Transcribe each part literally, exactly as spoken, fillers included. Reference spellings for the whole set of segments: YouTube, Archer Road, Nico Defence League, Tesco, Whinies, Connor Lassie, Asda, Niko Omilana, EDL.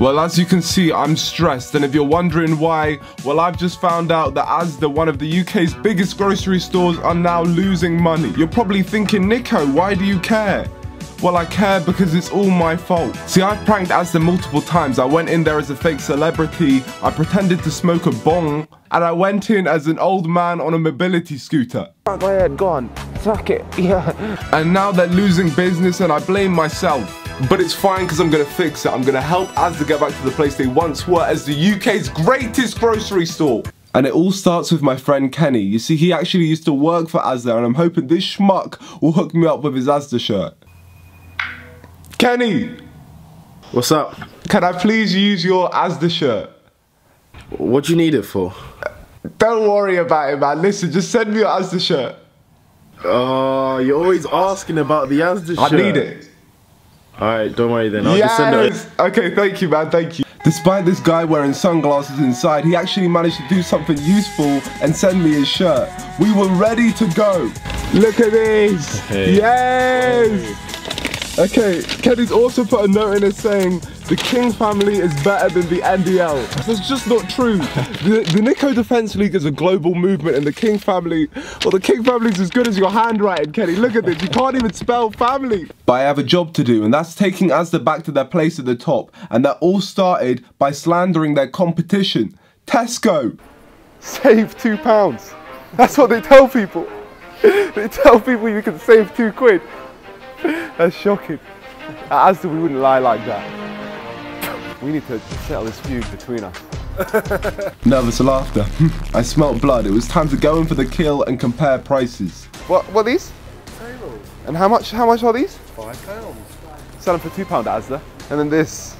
Well, as you can see, I'm stressed, and if you're wondering why, well, I've just found out that Asda, one of the U K's biggest grocery stores, are now losing money. You're probably thinking, Nico, why do you care? Well, I care because it's all my fault. See, I've pranked Asda multiple times. I went in there as a fake celebrity, I pretended to smoke a bong, and I went in as an old man on a mobility scooter. Fuck my head, go on, fuck it, yeah. And now they're losing business and I blame myself. But it's fine because I'm going to fix it. I'm going to help Asda get back to the place they once were as the U K's greatest grocery store. And it all starts with my friend Kenny. You see, he actually used to work for Asda, and I'm hoping this schmuck will hook me up with his Asda shirt. Kenny! What's up? Can I please use your Asda shirt? What do you need it for? Don't worry about it, man. Listen, just send me your Asda shirt. Oh, you're always asking about the Asda shirt. I need it. Alright, don't worry then, I'll yes! just send it. Okay, thank you, man, thank you. Despite this guy wearing sunglasses inside, he actually managed to do something useful and send me his shirt. We were ready to go. Look at this. Hey. Yes! Hey. Okay, Kenny's also put a note in it saying, the King family is better than the N D L. That's just not true. The, the Nico Defence League is a global movement, and the King family, well, the King family is as good as your handwriting, Kenny. Look at this, you can't even spell family. But I have a job to do, and that's taking Asda back to their place at the top, and that all started by slandering their competition, Tesco. Save two pounds. That's what they tell people. They tell people you can save two quid. That's shocking. At Asda, we wouldn't lie like that. We need to settle this feud between us. Nervous laughter. I smelt blood. It was time to go in for the kill and compare prices. What? What are these? Tables. And how much? How much are these? Five pounds. Selling for two pound at Asda. And then this.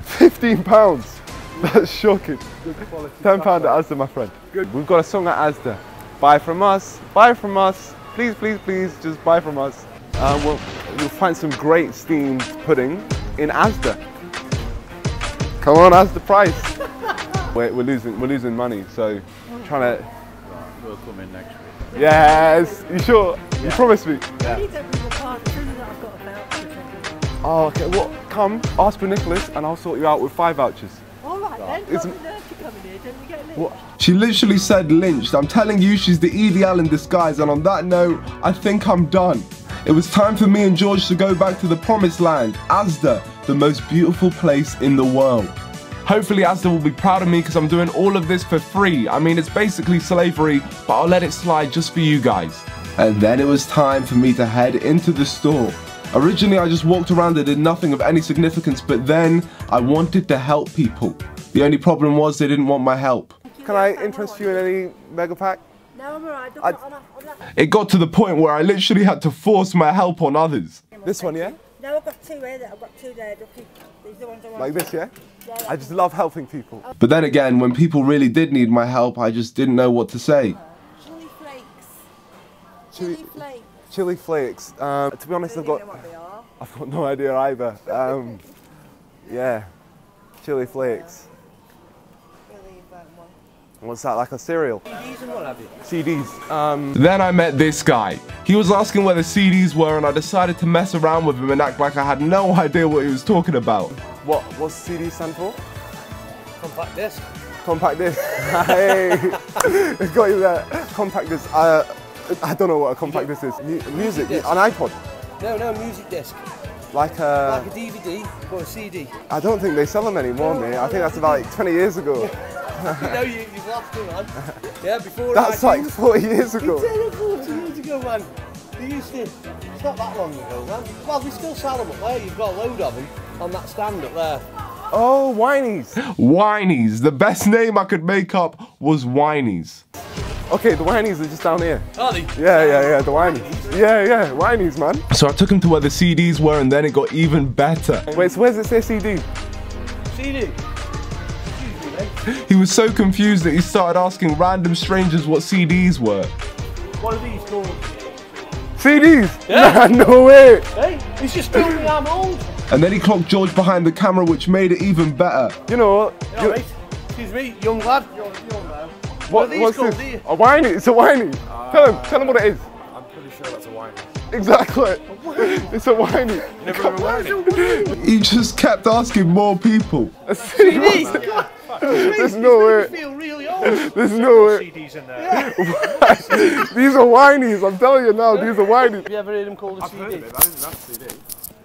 Fifteen pounds. That's shocking. Good quality. Ten pound at Asda, my friend. Good. We've got a song at Asda. Buy from us. Buy from us. Please, please, please, just buy from us. Uh, well, you'll find some great steamed pudding in Asda. Come on, that's the price. we're, we're losing, we're losing money, so trying to. Right, we'll come in next week. Yes, you sure? Yeah. You promise me. Yeah. I need to open the card. As soon as I've got a voucher. Oh, okay. Well, come ask for Nicholas, and I'll sort you out with five vouchers. All right, right. Then. It's not the nerve to come in here. Don't we get lynched? What? She literally said lynched. I'm telling you, she's the E D L in disguise. And on that note, I think I'm done. It was time for me and George to go back to the promised land, Asda, the most beautiful place in the world. Hopefully Asda will be proud of me because I'm doing all of this for free. I mean, it's basically slavery, but I'll let it slide just for you guys. And then it was time for me to head into the store. Originally, I just walked around and did nothing of any significance, but then I wanted to help people. The only problem was they didn't want my help. Can I interest you in any mega pack? No, I'm alright. I... It got to the point where I literally had to force my help on others. This one, yeah? No, I've got two here. I've got two there. These are the ones I want. Like this, yeah? Yeah, yeah? I just love helping people. But then again, when people really did need my help, I just didn't know what to say. Chili flakes. Chili, chili flakes. Chili flakes. Um, to be honest, I've got. What they are. I've got no idea either. Um, yeah, chili flakes. What's that, like a cereal? C Ds and what have you? C Ds. Um... Then I met this guy. He was asking where the C Ds were, and I decided to mess around with him and act like I had no idea what he was talking about. What? What's C D stand for? Compact disc. Compact disc. Hey! Got you there. Compact disc. Uh, I don't know what a compact disc is. Mu music? Disc. An iPod? No, no, music disc. Like a... Like a D V D or a C D. I don't think they sell them anymore, no, mate. I, I think that's about like twenty years ago. You know, you, you've laughed too, man. Yeah, before That's I like did, forty years ago. forty years ago, man. They used to, it's not that long ago, man. Well, they still sell them up there. You've got a load of them on that stand up there. Oh, Whinies. Whinies. The best name I could make up was Whinies. Okay, the Whinies are just down here. Are they? Yeah, yeah, yeah, the Whinies. Yeah, yeah, Whinies, man. So I took him to where the C Ds were, and then it got even better. Wait, so where's it say C D? C D? He was so confused that he started asking random strangers what C Ds were. What are these called? C Ds? Yeah. Nah, no way! Hey, he's just told me I'm old. And then he clocked George behind the camera, which made it even better. You know what? Yeah, right. Excuse me, young lad. You're, you're what, what are these what's called? This? A whiny, it's a whiny. Uh, tell him, tell him what it is. I'm pretty sure that's a whiny. Exactly. A whiny. It's a whiny. You never come a whiny. He just kept asking more people. C D? There's no way. Feel really old. There's no way. C Ds in there. Yeah. These are whinies. I'm telling you now. These are whinies. Have you ever heard them called a I've C D? Heard of it. I didn't have C D.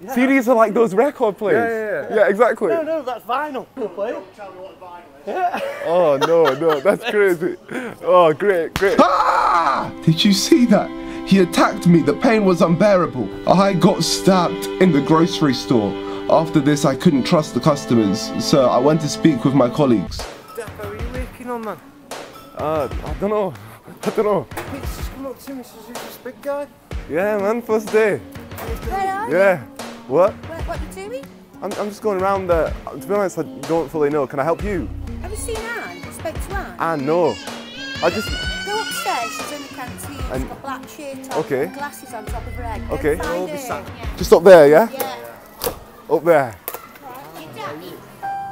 Yeah. C Ds are like those record players. Yeah, yeah, yeah. Yeah, exactly. No, no, that's vinyl. Don't tell me what vinyl is. Yeah. Oh no, no, that's crazy. Oh, great, great. Ah! Did you see that? He attacked me. The pain was unbearable. I got stabbed in the grocery store. After this, I couldn't trust the customers, so I went to speak with my colleagues. Dapper, what are you working on, man? Uh, I don't know. I don't know. He's just come up to me and says, "Who's this big guy?" Yeah, man, first day. Where are you? Yeah. What? What are you doing? I'm, I'm just going around there. To be honest, I don't fully know. Can I help you? Have you seen Anne? You spoke to Anne? Anne, no. I just... Go upstairs, she's in the canteen. She's and... got black shirt on, okay. And glasses on top of her head. Okay. Go find her. Just up there, yeah? Yeah. Up there.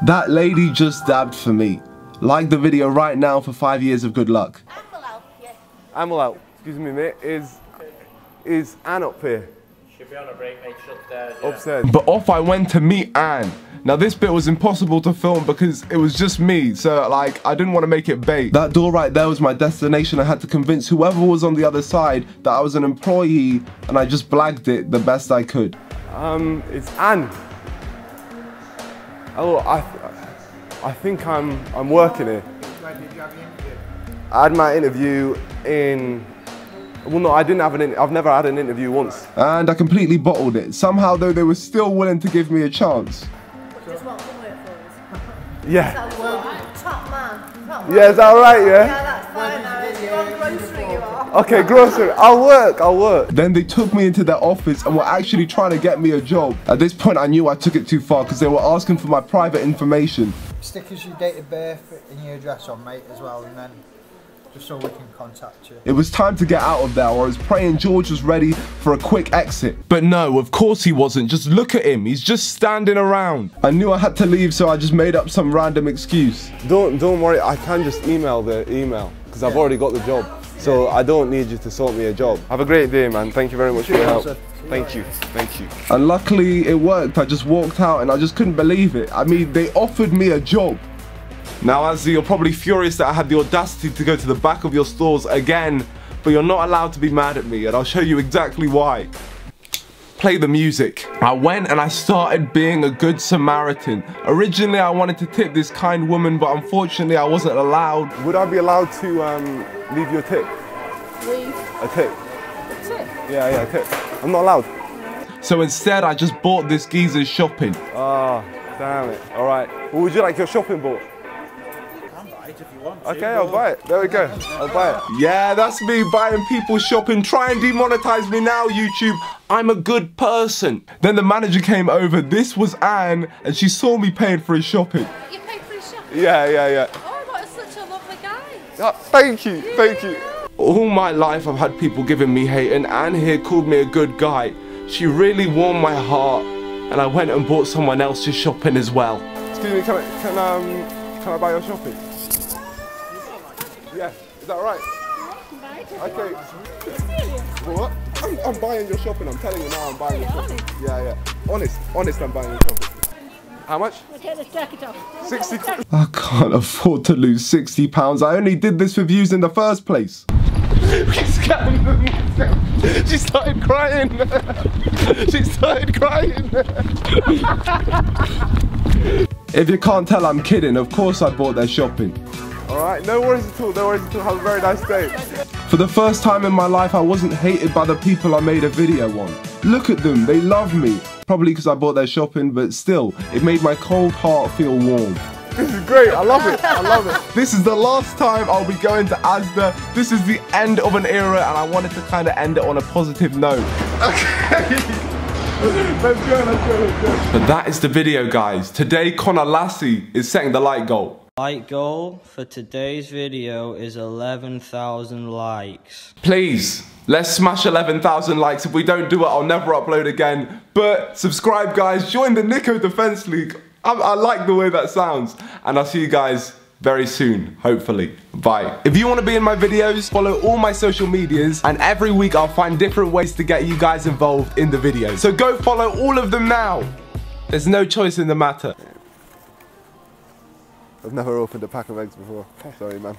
That lady just dabbed for me. Like the video right now for five years of good luck. I'm all out, yeah. I'm all out. Excuse me, mate. Is is Anne up here? Should be on a break, mate. She's upstairs. Yeah. Upstairs. But off I went to meet Anne. Now this bit was impossible to film because it was just me, so like I didn't want to make it bait. That door right there was my destination. I had to convince whoever was on the other side that I was an employee, and I just blagged it the best I could. Um, it's Anne. Oh, I, th I think I'm, I'm working here. When did you have your interview? I had my interview in, well no, I didn't have an, I've never had an interview once. And I completely bottled it. Somehow though, they were still willing to give me a chance. But just what we work for us. Yeah. That's alright. Top man. Top man. Yeah, is that alright, yeah? Yeah, that's fine now. It's your grocery you are. Okay, grocery, I'll work, I'll work. Then they took me into their office and were actually trying to get me a job. At this point, I knew I took it too far because they were asking for my private information. Stick as your date of birth and your address on, mate, as well, and then just so we can contact you. It was time to get out of there, or I was praying George was ready for a quick exit. But no, of course he wasn't. Just look at him, he's just standing around. I knew I had to leave, so I just made up some random excuse. Don't, don't worry, I can just email the email because I've already got the job. So I don't need you to sort me a job. Have a great day, man. Thank you very much for your help. Thank you, thank you. And luckily it worked. I just walked out and I just couldn't believe it. I mean, they offered me a job. Now, Asda, you're probably furious that I had the audacity to go to the back of your stores again, but you're not allowed to be mad at me, and I'll show you exactly why. Play the music. I went and I started being a good Samaritan. Originally, I wanted to tip this kind woman, but unfortunately, I wasn't allowed. Would I be allowed to um, leave you a tip? Leave? A tip. A tip? Yeah, yeah, a tip. I'm not allowed. No. So instead, I just bought this geezer's shopping. Ah, oh, damn it. All right. What would you like your shopping bought? If you want to, okay, I'll buy it. There we go. I'll buy it. Yeah, that's me buying people shopping. Try and demonetize me now, YouTube. I'm a good person. Then the manager came over. This was Anne, and she saw me paying for his shopping. You paid for his shopping? Yeah, yeah, yeah. Oh, what a, such a lovely guy. Oh, thank you, yeah. Thank you. All my life, I've had people giving me hate, and Anne here called me a good guy. She really warmed my heart, and I went and bought someone else's shopping as well. Excuse me, can I, can, um, can I buy your shopping? Yeah, is that alright? Okay. What? I'm, I'm buying your shopping, I'm telling you now, I'm buying your shopping. Yeah, yeah. Honest, honest, I'm buying your shopping. How much? sixty. I can't afford to lose sixty pounds. I only did this for views in the first place. She started crying. She started crying. If you can't tell, I'm kidding. Of course I bought their shopping. Alright, no worries at all, no worries at all, have a very nice day. For the first time in my life, I wasn't hated by the people I made a video on. Look at them, they love me. Probably because I bought their shopping, but still, it made my cold heart feel warm. This is great, I love it, I love it. This is the last time I'll be going to Asda. This is the end of an era, and I wanted to kind of end it on a positive note. Okay. Let's go, let's go, let's go. But that is the video, guys. Today, Connor Lassie is setting the like goal. Like goal for today's video is eleven thousand likes. Please, let's smash eleven thousand likes. If we don't do it, I'll never upload again. But subscribe, guys. Join the Nico Defence League. I, I like the way that sounds. And I'll see you guys very soon, hopefully. Bye. If you want to be in my videos, follow all my social medias, and every week I'll find different ways to get you guys involved in the videos. So go follow all of them now. There's no choice in the matter. I've never opened a pack of eggs before. Sorry, man.